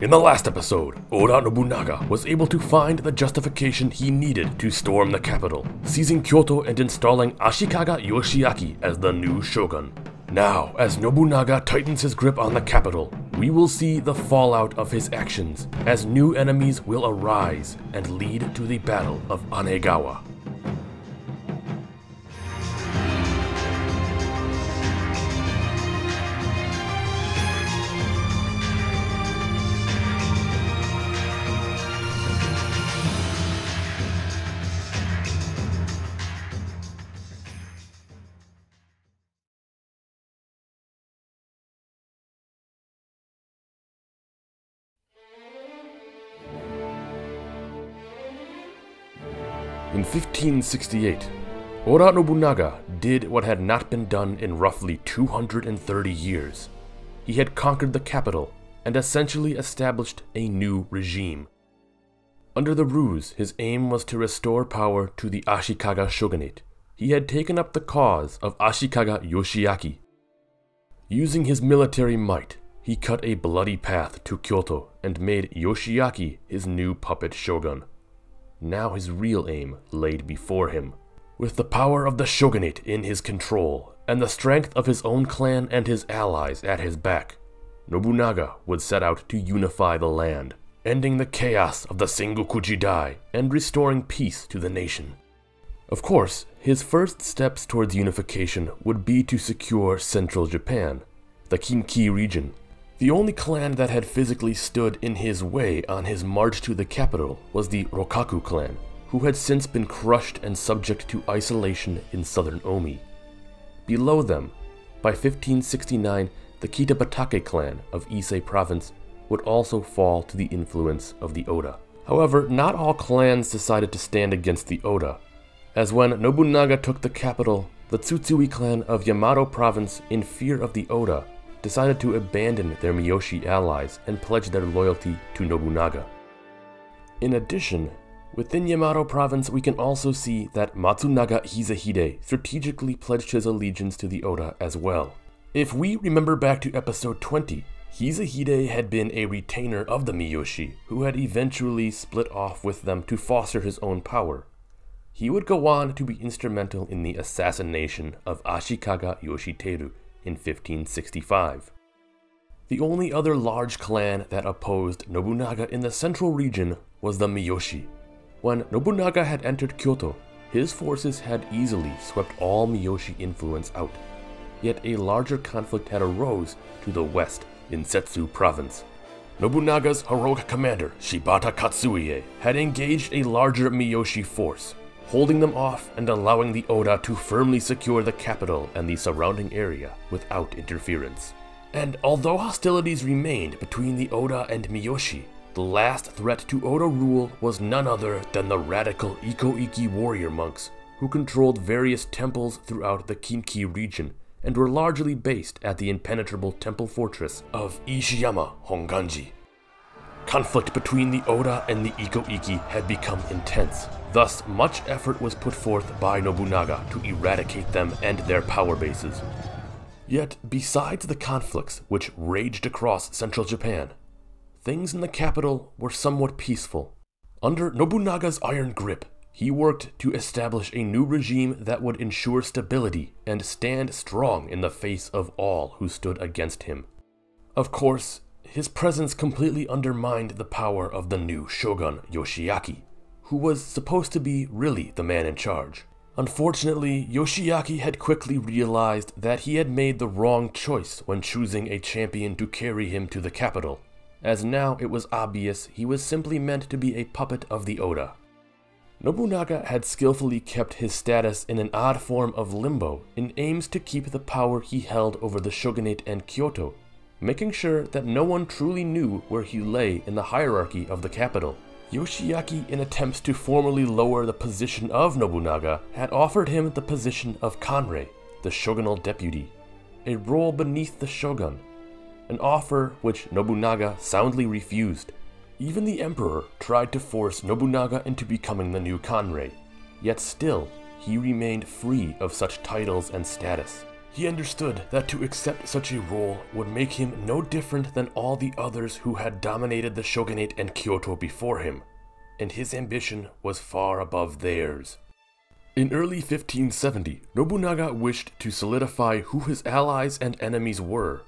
In the last episode, Oda Nobunaga was able to find the justification he needed to storm the capital, seizing Kyoto and installing Ashikaga Yoshiaki as the new shogun. Now, as Nobunaga tightens his grip on the capital, we will see the fallout of his actions, as new enemies will arise and lead to the Battle of Anegawa. In 1568, Oda Nobunaga did what had not been done in roughly 230 years. He had conquered the capital and essentially established a new regime. Under the ruse, his aim was to restore power to the Ashikaga Shogunate. He had taken up the cause of Ashikaga Yoshiaki. Using his military might, he cut a bloody path to Kyoto and made Yoshiaki his new puppet shogun. Now his real aim laid before him. With the power of the shogunate in his control, and the strength of his own clan and his allies at his back, Nobunaga would set out to unify the land, ending the chaos of the Sengoku jidai and restoring peace to the nation. Of course, his first steps towards unification would be to secure central Japan, the Kinki region. The only clan that had physically stood in his way on his march to the capital was the Rokkaku clan, who had since been crushed and subject to isolation in southern Omi. Below them, by 1569, the Kitabatake clan of Ise province would also fall to the influence of the Oda. However, not all clans decided to stand against the Oda, as when Nobunaga took the capital, the Tsutsui clan of Yamato province, in fear of the Oda, decided to abandon their Miyoshi allies and pledge their loyalty to Nobunaga. In addition, within Yamato province we can also see that Matsunaga Hisahide strategically pledged his allegiance to the Oda as well. If we remember back to episode 20, Hisahide had been a retainer of the Miyoshi, who had eventually split off with them to foster his own power. He would go on to be instrumental in the assassination of Ashikaga Yoshiteru in 1565. The only other large clan that opposed Nobunaga in the central region was the Miyoshi. When Nobunaga had entered Kyoto, his forces had easily swept all Miyoshi influence out. Yet a larger conflict had arose to the west in Setsu province. Nobunaga's heroic commander, Shibata Katsuie, had engaged a larger Miyoshi force, holding them off and allowing the Oda to firmly secure the capital and the surrounding area without interference. And although hostilities remained between the Oda and Miyoshi, the last threat to Oda rule was none other than the radical Ikko-ikki warrior monks, who controlled various temples throughout the Kinki region and were largely based at the impenetrable temple fortress of Ishiyama Honganji. Conflict between the Oda and the Ikko-ikki had become intense. Thus, much effort was put forth by Nobunaga to eradicate them and their power bases. Yet, besides the conflicts which raged across central Japan, things in the capital were somewhat peaceful. Under Nobunaga's iron grip, he worked to establish a new regime that would ensure stability and stand strong in the face of all who stood against him. Of course, his presence completely undermined the power of the new shogun Yoshiaki, who was supposed to be really the man in charge. Unfortunately, Yoshiaki had quickly realized that he had made the wrong choice when choosing a champion to carry him to the capital, as now it was obvious he was simply meant to be a puppet of the Oda. Nobunaga had skillfully kept his status in an odd form of limbo in aims to keep the power he held over the shogunate and Kyoto, making sure that no one truly knew where he lay in the hierarchy of the capital. Yoshiaki, in attempts to formally lower the position of Nobunaga, had offered him the position of Kanrei, the shogunal deputy, a role beneath the shogun, an offer which Nobunaga soundly refused. Even the emperor tried to force Nobunaga into becoming the new Kanrei, yet still he remained free of such titles and status. He understood that to accept such a role would make him no different than all the others who had dominated the shogunate and Kyoto before him, and his ambition was far above theirs. In early 1570, Nobunaga wished to solidify who his allies and enemies were.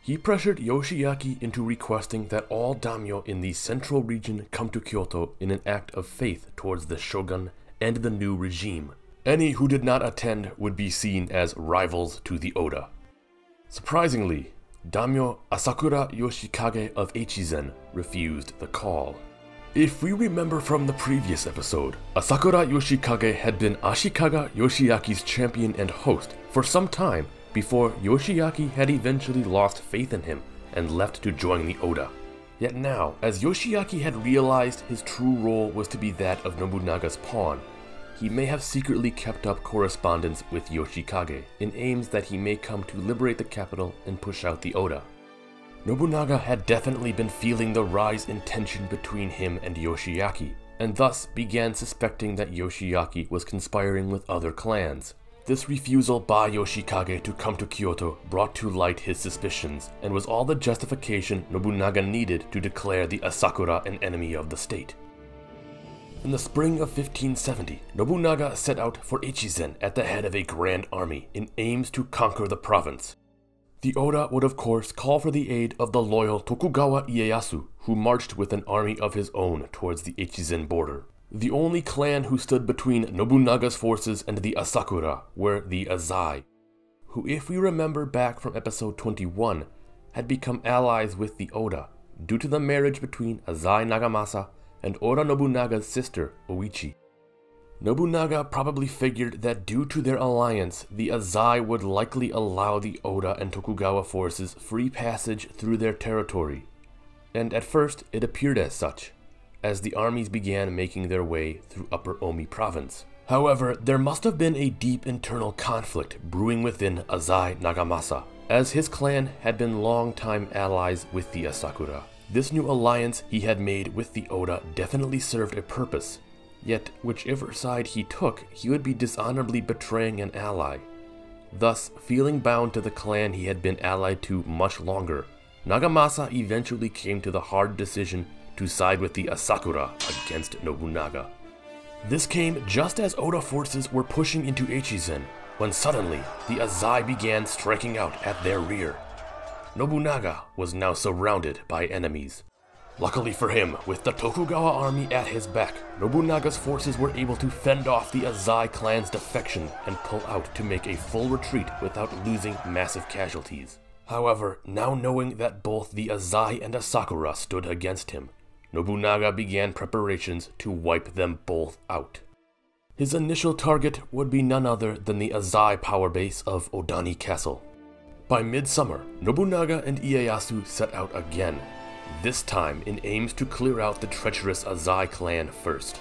He pressured Yoshiaki into requesting that all daimyo in the central region come to Kyoto in an act of faith towards the shogun and the new regime. Any who did not attend would be seen as rivals to the Oda. Surprisingly, daimyo Asakura Yoshikage of Echizen refused the call. If we remember from the previous episode, Asakura Yoshikage had been Ashikaga Yoshiaki's champion and host for some time before Yoshiaki had eventually lost faith in him and left to join the Oda. Yet now, as Yoshiaki had realized his true role was to be that of Nobunaga's pawn, he may have secretly kept up correspondence with Yoshikage in aims that he may come to liberate the capital and push out the Oda. Nobunaga had definitely been feeling the rise in tension between him and Yoshiaki, and thus began suspecting that Yoshiaki was conspiring with other clans. This refusal by Yoshikage to come to Kyoto brought to light his suspicions, and was all the justification Nobunaga needed to declare the Asakura an enemy of the state. In the spring of 1570, Nobunaga set out for Ichizen at the head of a grand army in aims to conquer the province. The Oda would of course call for the aid of the loyal Tokugawa Ieyasu, who marched with an army of his own towards the Echizen border. The only clan who stood between Nobunaga's forces and the Asakura were the Azai, who, if we remember back from episode 21, had become allies with the Oda due to the marriage between Azai Nagamasa and Oda Nobunaga's sister, Oichi. Nobunaga probably figured that due to their alliance, the Azai would likely allow the Oda and Tokugawa forces free passage through their territory, and at first it appeared as such, as the armies began making their way through Upper Omi province. However, there must have been a deep internal conflict brewing within Azai Nagamasa, as his clan had been long-time allies with the Asakura. This new alliance he had made with the Oda definitely served a purpose. Yet, whichever side he took, he would be dishonorably betraying an ally. Thus, feeling bound to the clan he had been allied to much longer, Nagamasa eventually came to the hard decision to side with the Asakura against Nobunaga. This came just as Oda forces were pushing into Echizen, when suddenly the Azai began striking out at their rear. Nobunaga was now surrounded by enemies. Luckily for him, with the Tokugawa army at his back, Nobunaga's forces were able to fend off the Azai clan's defection and pull out to make a full retreat without losing massive casualties. However, now knowing that both the Azai and Asakura stood against him, Nobunaga began preparations to wipe them both out. His initial target would be none other than the Azai power base of Odani Castle. By midsummer, Nobunaga and Ieyasu set out again, this time in aims to clear out the treacherous Azai clan first.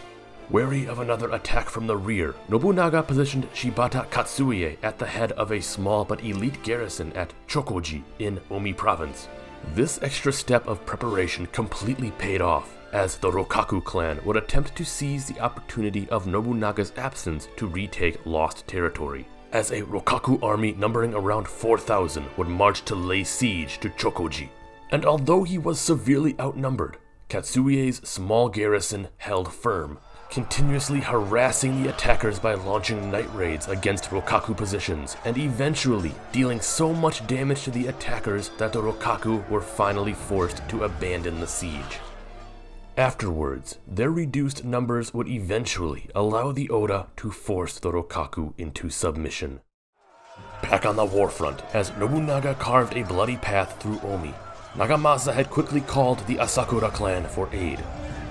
Wary of another attack from the rear, Nobunaga positioned Shibata Katsuie at the head of a small but elite garrison at Chokoji in Omi province. This extra step of preparation completely paid off, as the Rokkaku clan would attempt to seize the opportunity of Nobunaga's absence to retake lost territory, as a Rokkaku army numbering around 4,000 would march to lay siege to Chokoji. And although he was severely outnumbered, Katsuie's small garrison held firm, continuously harassing the attackers by launching night raids against Rokkaku positions, and eventually dealing so much damage to the attackers that the Rokkaku were finally forced to abandon the siege. Afterwards, their reduced numbers would eventually allow the Oda to force the Rokkaku into submission. Back on the warfront, as Nobunaga carved a bloody path through Omi, Nagamasa had quickly called the Asakura clan for aid,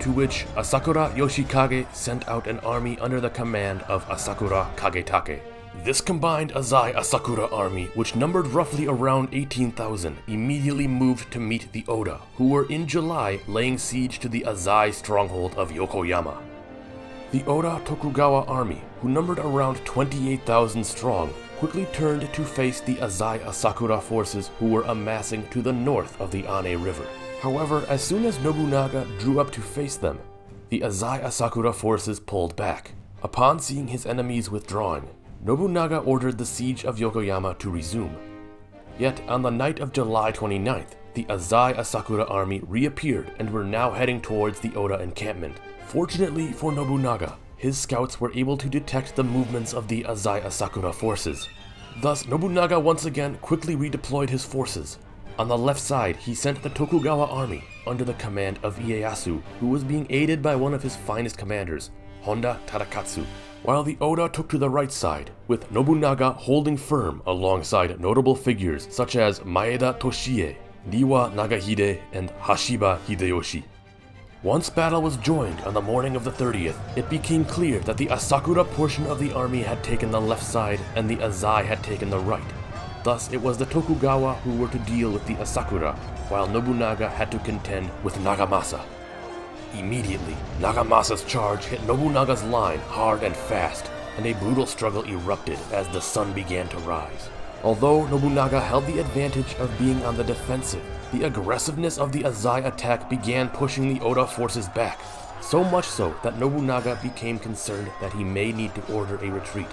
to which Asakura Yoshikage sent out an army under the command of Asakura Kagetake. This combined Azai Asakura army, which numbered roughly around 18,000, immediately moved to meet the Oda, who were in July laying siege to the Azai stronghold of Yokoyama. The Oda Tokugawa army, who numbered around 28,000 strong, quickly turned to face the Azai Asakura forces who were amassing to the north of the Ane River. However, as soon as Nobunaga drew up to face them, the Azai Asakura forces pulled back. Upon seeing his enemies withdrawing, Nobunaga ordered the siege of Yokoyama to resume. Yet on the night of July 29th, the Azai Asakura army reappeared and were now heading towards the Oda encampment. Fortunately for Nobunaga, his scouts were able to detect the movements of the Azai Asakura forces. Thus, Nobunaga once again quickly redeployed his forces. On the left side, he sent the Tokugawa army under the command of Ieyasu, who was being aided by one of his finest commanders, Honda Tadakatsu, while the Oda took to the right side, with Nobunaga holding firm alongside notable figures such as Maeda Toshie, Niwa Nagahide, and Hashiba Hideyoshi. Once battle was joined on the morning of the 30th, it became clear that the Asakura portion of the army had taken the left side and the Azai had taken the right. Thus, it was the Tokugawa who were to deal with the Asakura, while Nobunaga had to contend with Nagamasa. Immediately, Nagamasa's charge hit Nobunaga's line hard and fast, and a brutal struggle erupted as the sun began to rise. Although Nobunaga held the advantage of being on the defensive, the aggressiveness of the Azai attack began pushing the Oda forces back, so much so that Nobunaga became concerned that he may need to order a retreat.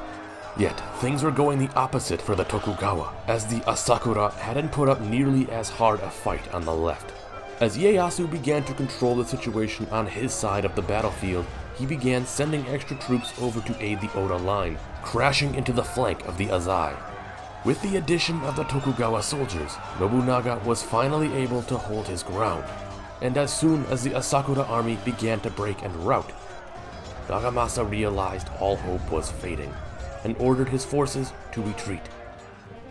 Yet, things were going the opposite for the Tokugawa, as the Asakura hadn't put up nearly as hard a fight on the left. As Ieyasu began to control the situation on his side of the battlefield, he began sending extra troops over to aid the Oda line, crashing into the flank of the Azai. With the addition of the Tokugawa soldiers, Nobunaga was finally able to hold his ground, and as soon as the Asakura army began to break and rout, Nagamasa realized all hope was fading, and ordered his forces to retreat.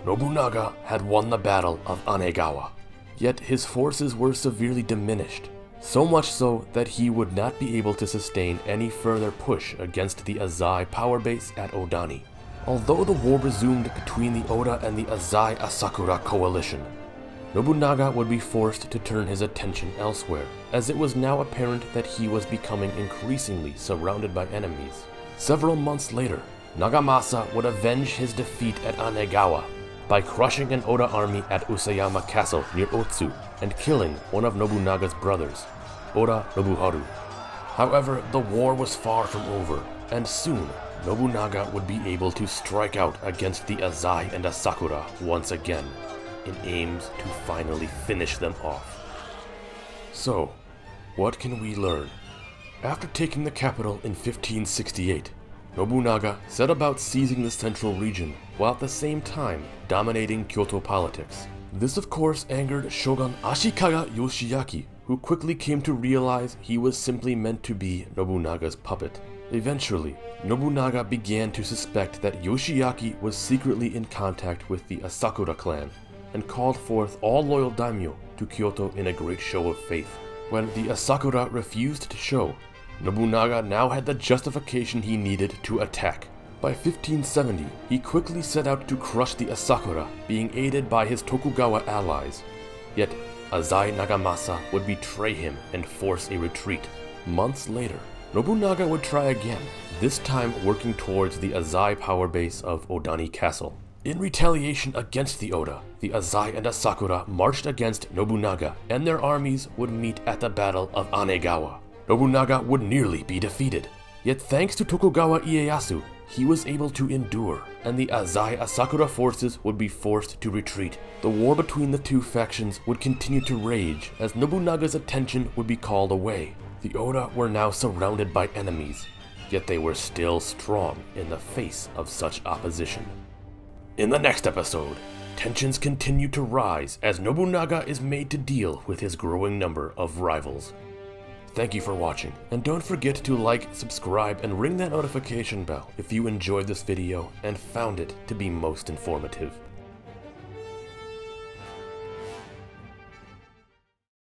Nobunaga had won the Battle of Anegawa. Yet his forces were severely diminished, so much so that he would not be able to sustain any further push against the Azai power base at Odani. Although the war resumed between the Oda and the Azai Asakura coalition, Nobunaga would be forced to turn his attention elsewhere, as it was now apparent that he was becoming increasingly surrounded by enemies. Several months later, Nagamasa would avenge his defeat at Anegawa by crushing an Oda army at Usayama Castle near Otsu and killing one of Nobunaga's brothers, Oda Nobuharu. However, the war was far from over, and soon Nobunaga would be able to strike out against the Azai and Asakura once again, in aims to finally finish them off. So, what can we learn? After taking the capital in 1568, Nobunaga set about seizing the central region, while at the same time dominating Kyoto politics. This of course angered Shogun Ashikaga Yoshiaki, who quickly came to realize he was simply meant to be Nobunaga's puppet. Eventually, Nobunaga began to suspect that Yoshiaki was secretly in contact with the Asakura clan, and called forth all loyal daimyo to Kyoto in a great show of faith. When the Asakura refused to show, Nobunaga now had the justification he needed to attack. By 1570, he quickly set out to crush the Asakura, being aided by his Tokugawa allies. Yet, Azai Nagamasa would betray him and force a retreat. Months later, Nobunaga would try again, this time working towards the Azai power base of Odani Castle. In retaliation against the Oda, the Azai and Asakura marched against Nobunaga, and their armies would meet at the Battle of Anegawa. Nobunaga would nearly be defeated, yet thanks to Tokugawa Ieyasu, he was able to endure, and the Azai Asakura forces would be forced to retreat. The war between the two factions would continue to rage as Nobunaga's attention would be called away. The Oda were now surrounded by enemies, yet they were still strong in the face of such opposition. In the next episode, tensions continue to rise as Nobunaga is made to deal with his growing number of rivals. Thank you for watching, and don't forget to like, subscribe, and ring that notification bell if you enjoyed this video and found it to be most informative.